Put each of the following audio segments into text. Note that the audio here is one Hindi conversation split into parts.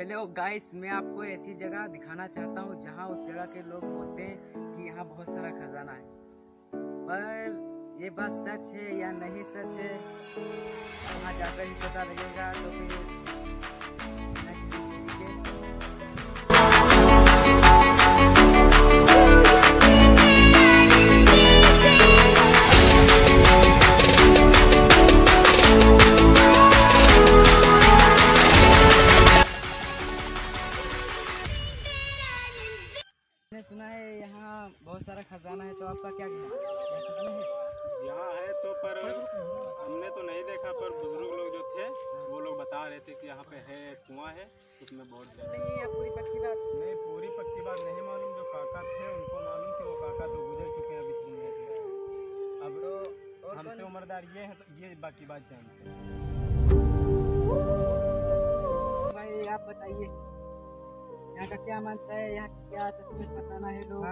हेलो गाइस, मैं आपको ऐसी जगह दिखाना चाहता हूँ जहाँ उस जगह के लोग बोलते हैं कि यहाँ बहुत सारा खजाना है, पर ये बात सच है या नहीं सच है वहाँ जाकर ही पता लगेगा। तो फिर सुना है यहाँ बहुत सारा खजाना है, तो आपका क्या कहना है? यहाँ है तो, पर हमने तो नहीं देखा, पर बुजुर्ग लोग जो थे वो लोग बता रहे थे कि यहाँ पे है, कुआं है, उसमें बहुत नहीं है। पूरी पक्की बात नहीं, पूरी पक्की बात नहीं मालूम। जो काका थे उनको मालूम थे, वो काका तो गुजर चुके हैं अभी दुनिया से। अब तो हमसे उम्रदार ये है, तो ये बाकी बात जानते हैं। भाई आप बताइए यहाँ का क्या मानता है, यहाँ क्या बताना है? लोग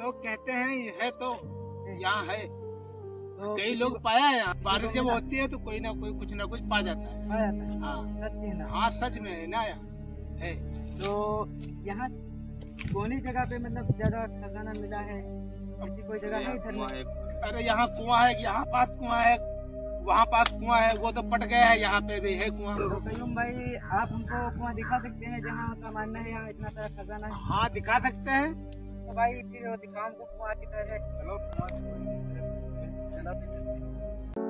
लोग कहते हैं ये है, तो यहाँ है तो कई लोग पाया है। यहाँ बारिश जब होती है तो कोई ना कोई कुछ ना कुछ पा जाता है, हाँ हाँ सच में है ना। यहाँ है तो यहाँ कौन जगह पे मतलब ज्यादा खजाना मिला है? ऐसी कोई जगह नहीं। अरे यहाँ कुआं है, यहाँ पास कुआं है, वहाँ पास कुआं है, वो तो पट गया है, यहाँ पे भी है कुआं। तो भाई आप हमको कुआं दिखा सकते हैं जहाँ उनका मानना है यहाँ इतना सारा खजाना है? हाँ दिखा सकते हैं। तो भाई फिर दिखाऊं कुआं किधर है।